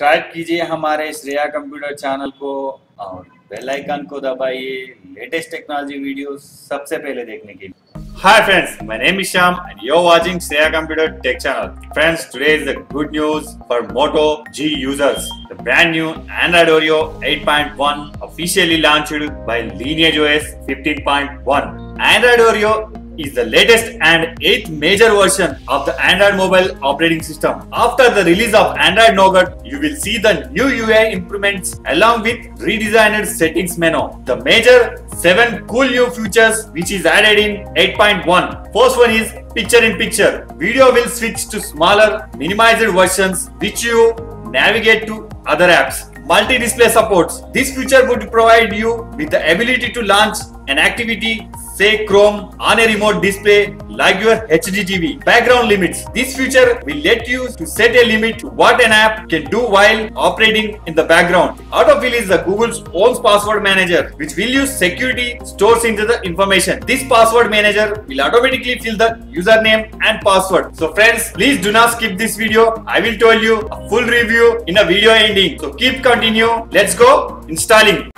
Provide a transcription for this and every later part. Subscribe कीजिए हमारे Shreya computer channel को और बेल आइकन को दबाइए लेटेस्ट टेक्नोलॉजी वीडियो सबसे पहले देखने के लिए। Hi friends, my name is Shyam and you're watching Shreyas Computer Tech Channel. Friends, today is the good news for Moto G users. The brand new Android Oreo 8.1 officially launched by Lineage OS 15.1. Android Oreo is the latest and 8th major version of the Android mobile operating system. After the release of Android Nougat, you will see the new UI improvements along with redesigned settings menu. The major 7 cool new features which is added in 8.1. First one is picture-in-picture. Video will switch to smaller, minimized versions which you navigate to other apps. Multi-display supports. This feature would provide you with the ability to launch an activity, say Chrome, on a remote display like your HDTV. Background limits. This feature will let you to set a limit to what an app can do while operating in the background. Autofill is the Google's own password manager which will use security stores into the information. This password manager will automatically fill the username and password. So friends, please do not skip this video. I will tell you a full review in a video ending. So keep continue. Let's go installing.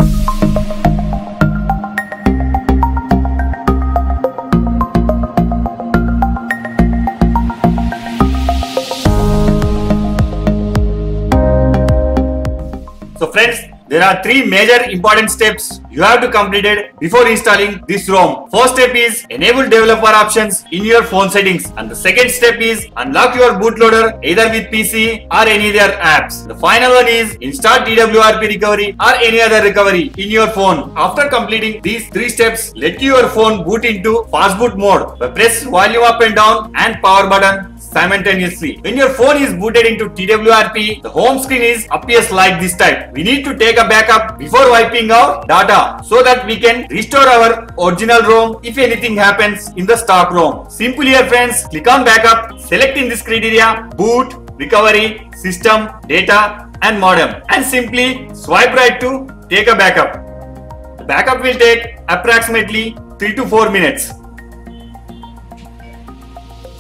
So friends, there are 3 major important steps you have to complete it before installing this ROM. First step is enable developer options in your phone settings, and the second step is unlock your bootloader either with PC or any other apps. The final one is install TWRP recovery or any other recovery in your phone. After completing these 3 steps, let your phone boot into fast boot mode by press volume up and down and power button simultaneously. When your phone is booted into TWRP, the home screen appears like this type. We need to take a backup before wiping our data so that we can restore our original ROM if anything happens in the stock ROM. Simple here friends, click on backup, select in this criteria boot, recovery, system, data and modem, and simply swipe right to take a backup. The backup will take approximately 3 to 4 minutes.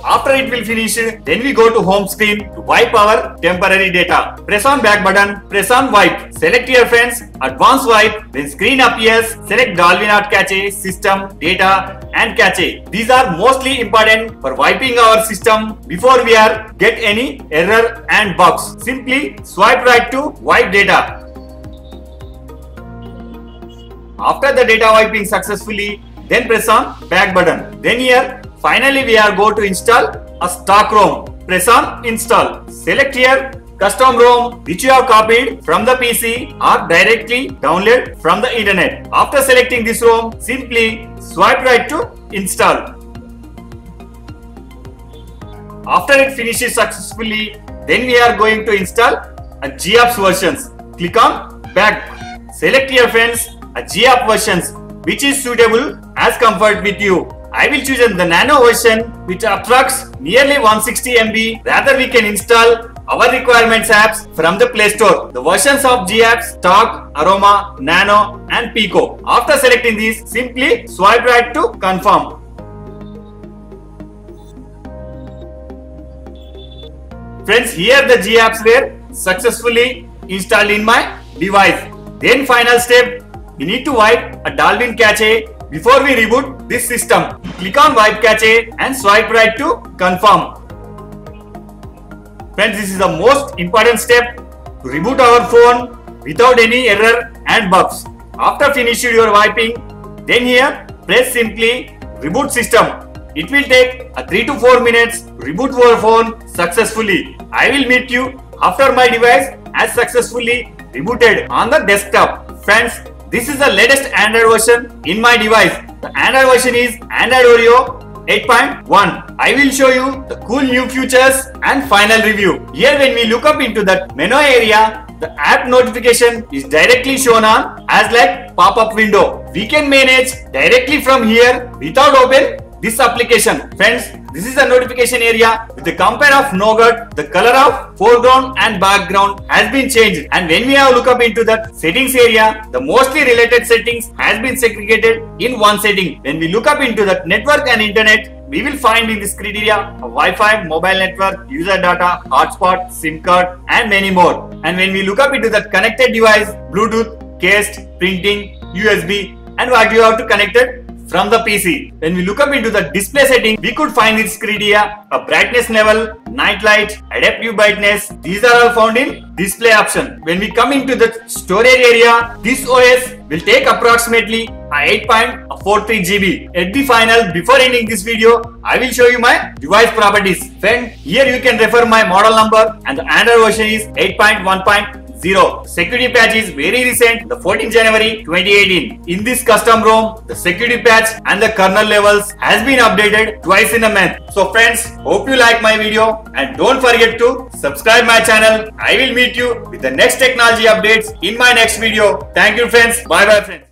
After it will finish, then we go to home screen to wipe our temporary data. Press on back button, press on wipe. Select here friends, advanced wipe. When screen appears, select Dalvik not cache, system, data and cache. These are mostly important for wiping our system before we are get any error and bugs. Simply swipe right to wipe data. After the data wiping successfully, then press on back button. Then here, finally, we are going to install a stock ROM. Press on install. Select here custom ROM which you have copied from the PC or directly download from the internet. After selecting this ROM, simply swipe right to install. After it finishes successfully, then we are going to install a GApps versions. Click on back. Select here friends a GApps versions which is suitable as comfort with you. I will choose the nano version which attracts nearly 160 MB. Rather, we can install our requirements apps from the Play Store. The versions of GApps, Stock, Aroma, Nano and Pico. After selecting these, simply swipe right to confirm. Friends, here the GApps were successfully installed in my device. Then final step, we need to wipe a Dalvik cache before we reboot this system. Click on wipe cache and swipe right to confirm. Friends, this is the most important step to reboot our phone without any error and bugs. After finishing your wiping, then here press simply reboot system. It will take a 3 to 4 minutes to reboot your phone successfully. I will meet you after my device has successfully rebooted on the desktop. Friends, this is the latest Android version in my device. The Android version is Android Oreo 8.1. I will show you the cool new features and final review. Here when we look up into that menu area, the app notification is directly shown on as like pop-up window. We can manage directly from here without open this application. Friends, this is the notification area with the compare of Nougat. The color of foreground and background has been changed, and when we have look up into the settings area, the mostly related settings has been segregated in one setting. When we look up into the network and internet, We will find in this criteria Wi-Fi, mobile network, user data, hotspot, SIM card and many more. And when we look up into that connected device, Bluetooth, case, printing, USB and what you have to connect it from the PC. When we look up into the display setting, we could find its criteria, a brightness level, night light, adaptive brightness. These are all found in display option. When we come into the storage area, this OS will take approximately 8.43 GB. At the final, before ending this video, I will show you my device properties. Friend, here you can refer my model number and the Android version is 8.1.0. Security patch is very recent, the 14th January 2018. In this custom ROM, the security patch and the kernel levels has been updated twice in a month. So friends, hope you like my video and don't forget to subscribe my channel. I will meet you with the next technology updates in my next video. Thank you friends. Bye bye friends.